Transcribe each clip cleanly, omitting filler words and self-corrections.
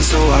so I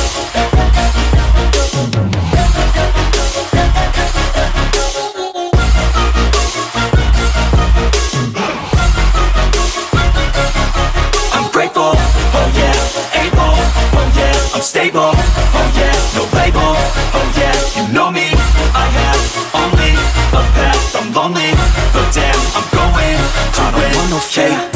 Stable, oh yeah, no label, oh yeah, you know me. I have only a path, I'm lonely, but damn, I'm going to win. I don't want no fake